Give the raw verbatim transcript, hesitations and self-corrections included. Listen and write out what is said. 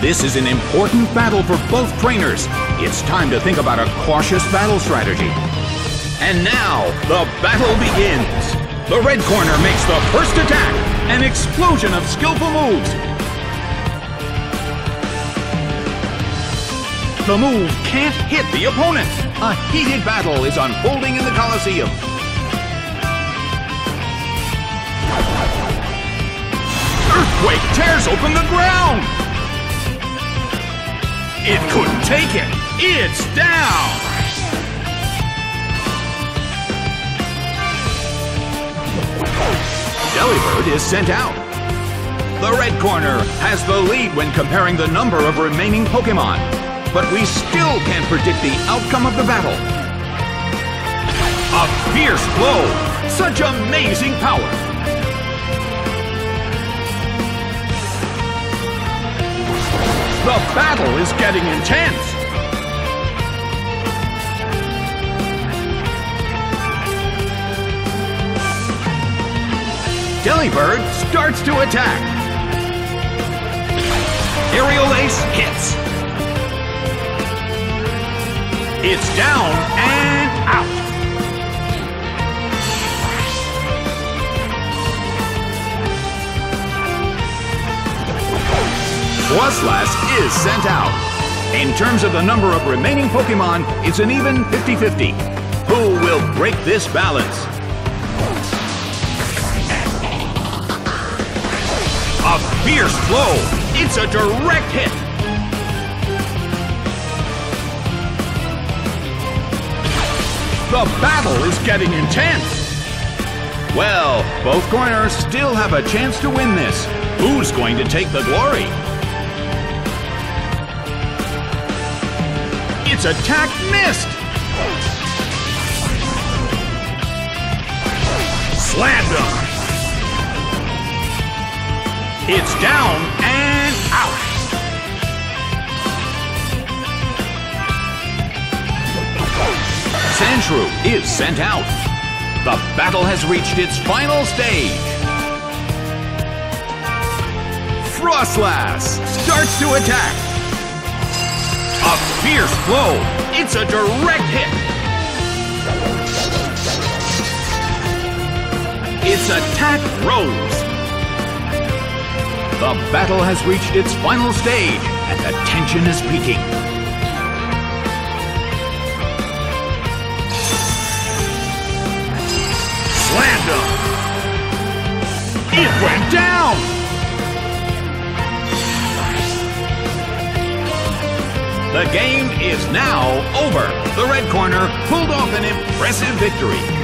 This is an important battle for both trainers. It's time to think about a cautious battle strategy. And now, the battle begins. The red corner makes the first attack. An explosion of skillful moves. The move can't hit the opponent. A heated battle is unfolding in the Coliseum. Earthquake tears open the ground! It couldn't take it! It's down! Delibird is sent out. The red corner has the lead when comparing the number of remaining Pokémon, but we still can't predict the outcome of the battle. A fierce blow! Such amazing power! The battle is getting intense! Delibird starts to attack! Aerial Ace hits! It's down and Froslass is sent out. In terms of the number of remaining Pokémon, it's an even fifty fifty. Who will break this balance? A fierce blow! It's a direct hit! The battle is getting intense! Well, both corners still have a chance to win this. Who's going to take the glory? Its attack missed! Slammed him! It's down and out! Sandshrew is sent out. The battle has reached its final stage. Froslass starts to attack. A fierce blow! It's a direct hit! Its attack rose! The battle has reached its final stage, and the tension is peaking. Slammed him! It went down! The game is now over. The red corner pulled off an impressive victory.